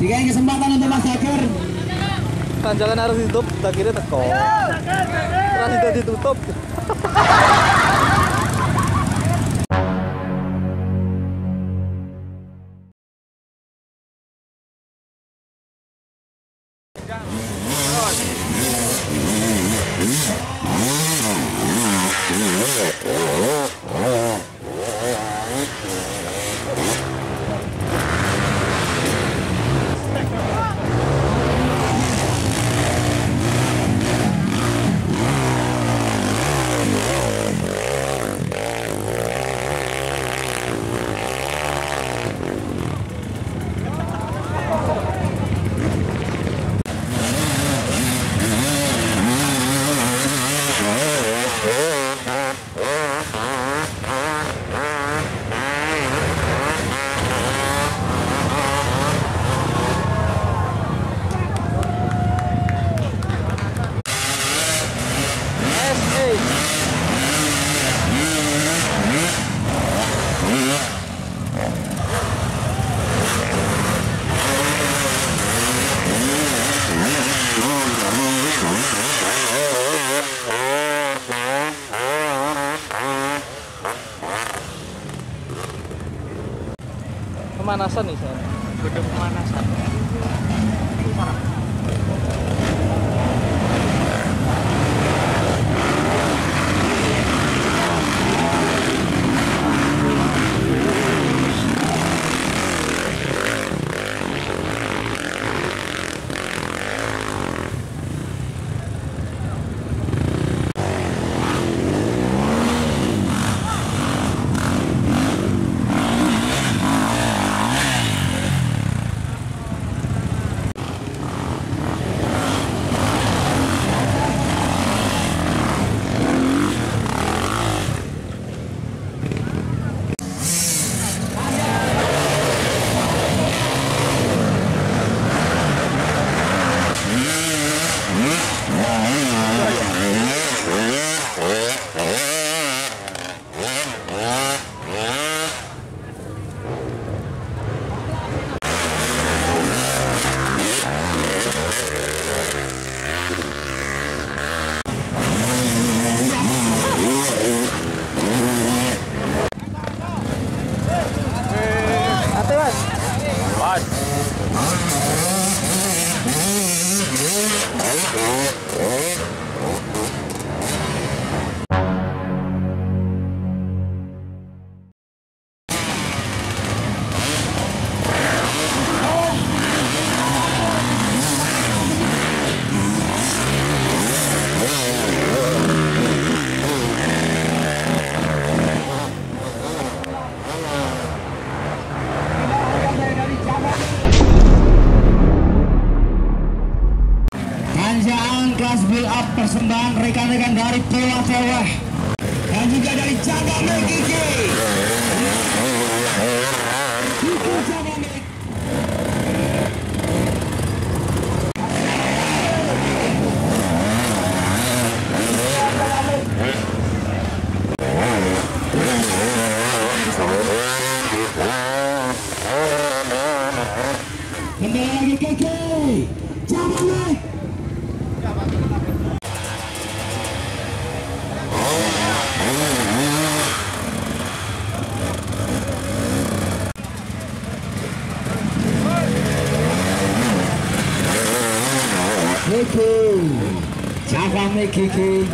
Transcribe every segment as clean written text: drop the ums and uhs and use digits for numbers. Dikasih kesempatan untuk Mas Dzakir. Tanjakan harus ditutup, Dzakirnya teko. Terus tidak ditutup. Pemanasan nih saya. Gede pemanasan. Persembahan rekan-rekan dari Pulau Jawa dan juga dari Jawa Tengah. Jawa Kiki. Oh,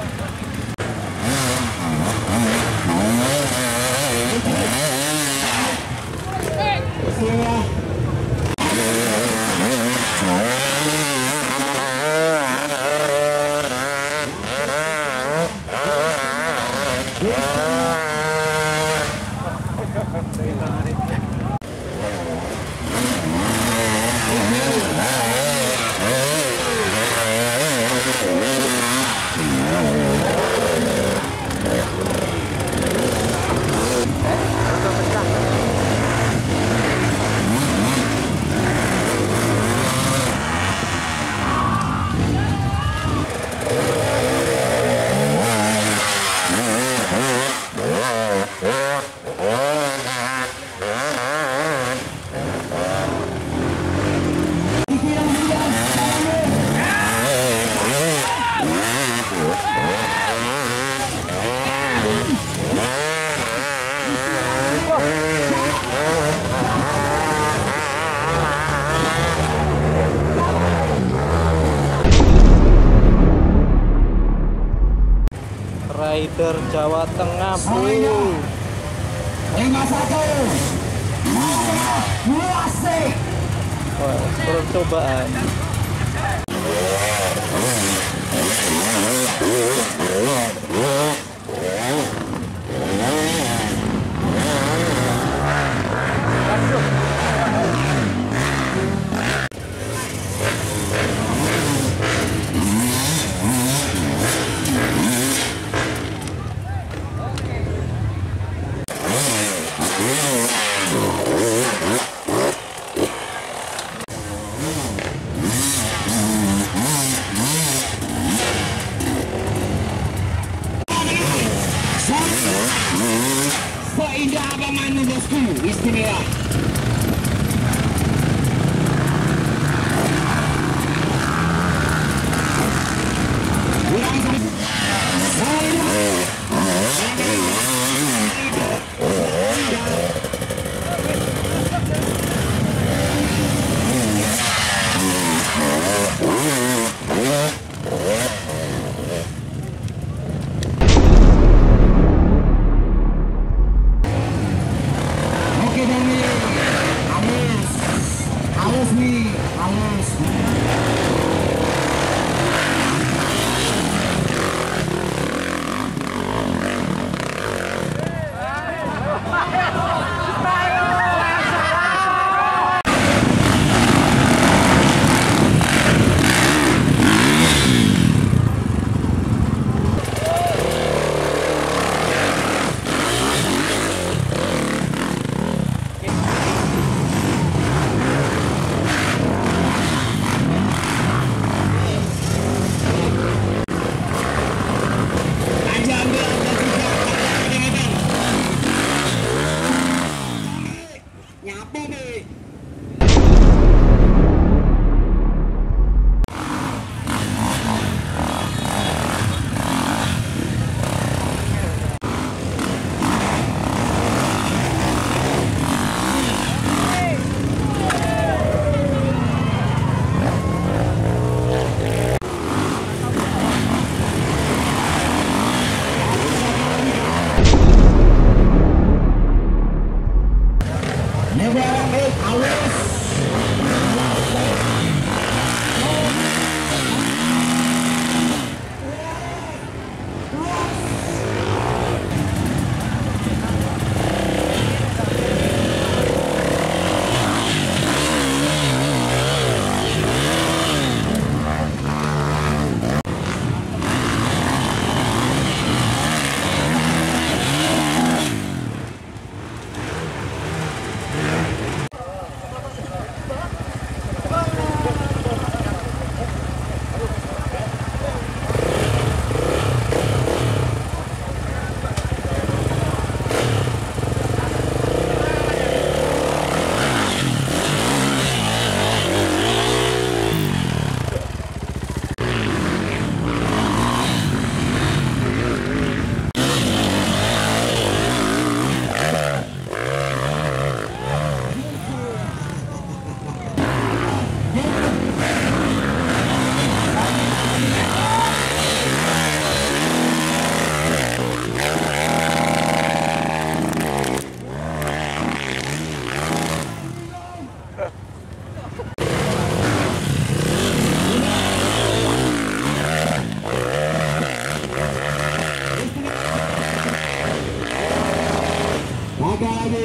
rider Jawa Tengah, Bu. Wah, percobaan.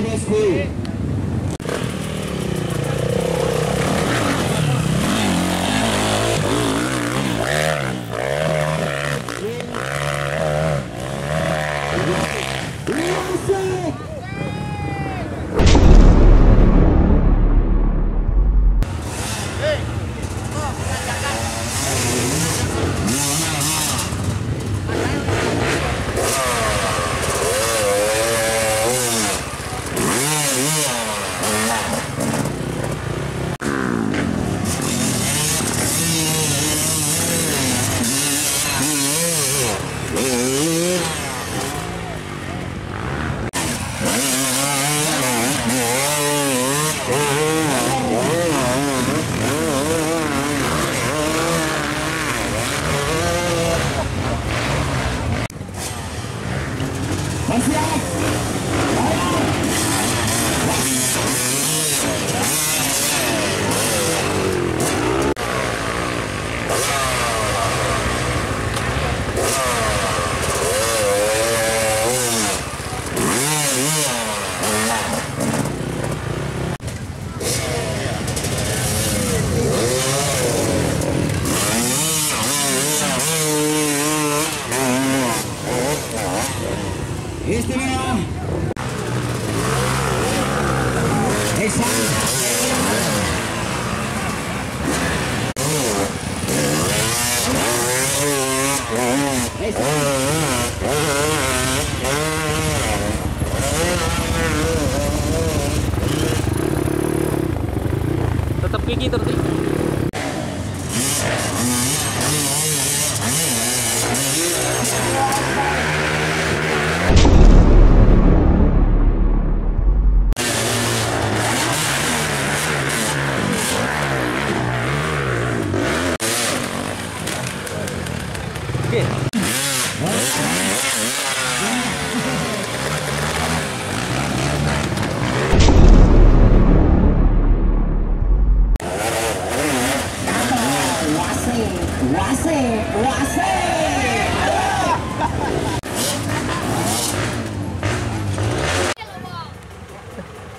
Let's go. iki terus.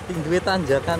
Tinggi tanjakan.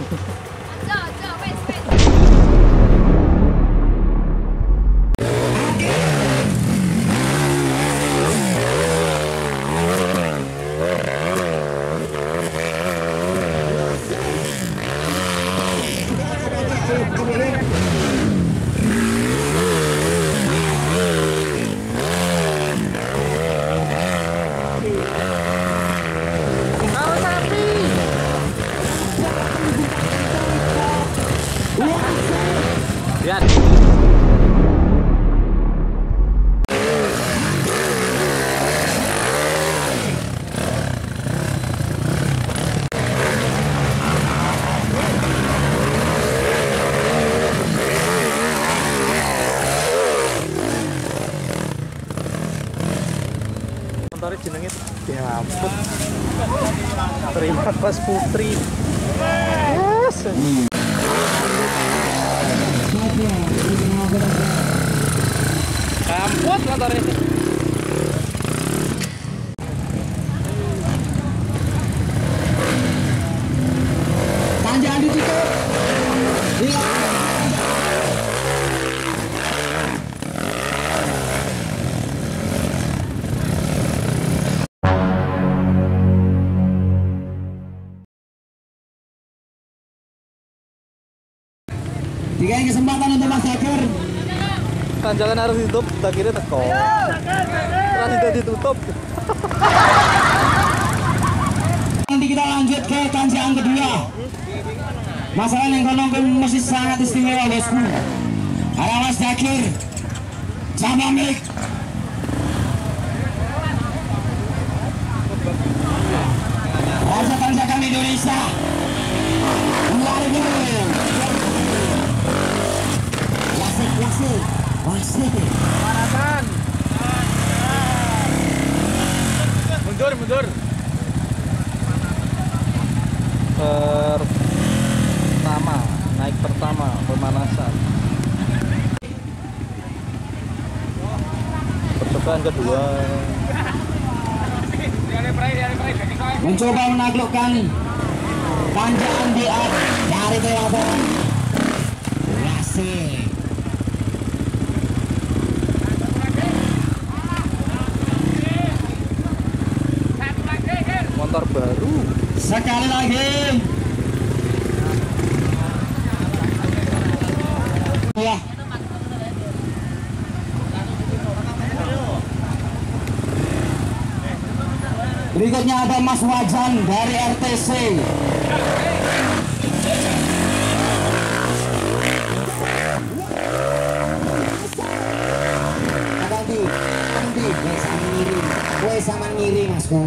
Jenenge diampun. Terima kasih Putri. Yes. Ampun motor ini. Tanjakan ditutup. Dikasih kesempatan untuk Mas Dzakir. Tanjakan harus ditutup, Dzakirnya teko. Terus itu ditutup. Nanti kita lanjut ke tanjakan kedua. Masalah yang konon mesti sangat istimewa bosku. Karena Mas Dzakir sama milik. Masa tanjakan Indonesia. Masih. Parasan. Mundur. Pertama, naik pertama pemanasan. Percobaan kedua. Mencoba menaklukkan tanjakan di atas dari teropong. Masih. Baru sekali lagi ya. Berikutnya ada Mas Wajan dari RTC. Gue sama ngiri masku.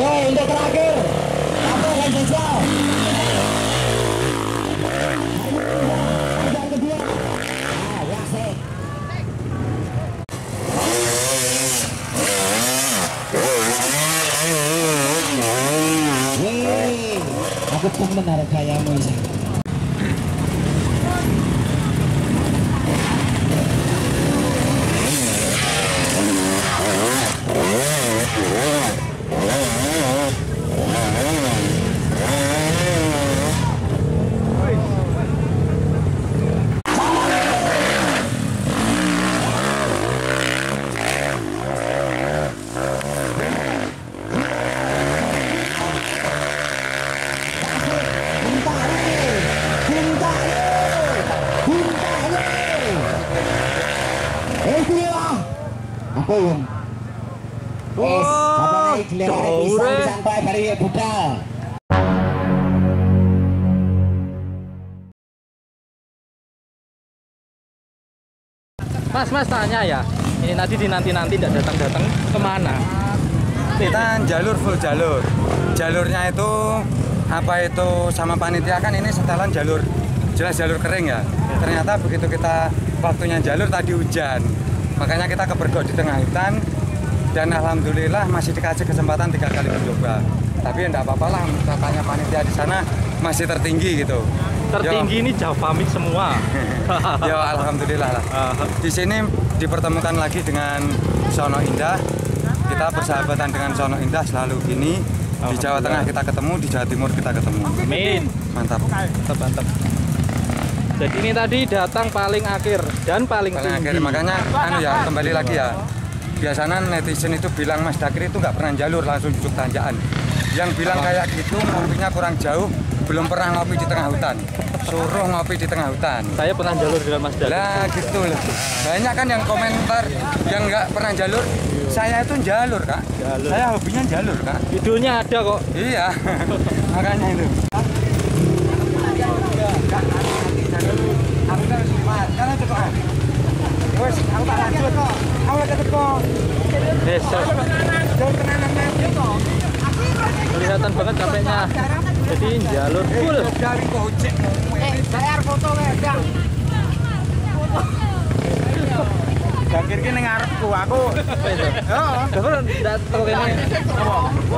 Hei, untuk terakhir, apa yang jauh? Yang kedua, wasik. Hei, aku pun menarik kayamu sih. Apa yang? Wes, apa sampai dari budal. Mas tanya ya, ini tadi dinanti-nanti tidak datang-datang kemana? Kita jalur full jalur. Jalurnya itu apa itu sama panitia kan ini setelan jalur, jelas jalur kering ya. Ternyata begitu kita waktunya jalur tadi hujan, makanya kita ke Bergok di tengah hutan dan alhamdulillah masih dikasih kesempatan 3 kali mencoba. Tapi tidak apa-apa lah, katanya panitia di sana masih tertinggi gitu. Tertinggi yo. Ini jauh pamit semua. Ya alhamdulillah lah. Di sini dipertemukan lagi dengan Sono Indah. Kita persahabatan dengan Sono Indah selalu gini. Di Jawa Tengah kita ketemu, di Jawa Timur kita ketemu. Amin. Mantap. Mantap. Jadi ini tadi datang paling akhir dan paling tinggi. Akhir. Makanya ya kembali lagi ya. Biasanya netizen itu bilang Mas Dzakir itu nggak pernah jalur, langsung duduk tanjakan. Yang bilang kayak gitu ngopinya kurang jauh, belum pernah ngopi di tengah hutan. Suruh ngopi di tengah hutan. Saya pernah jalur dengan Mas Dzakir. Lah gitu loh. Banyak kan yang komentar yang nggak pernah jalur. Saya itu jalur, Kak. Jalur. Saya hobinya jalur, Kak. Judulnya ada kok. Iya. Makanya itu. Kelihatan banget capeknya. Jadi jalur full. Dzakir ki ning ngarepku aku. Heeh. Terus ndak tau kene.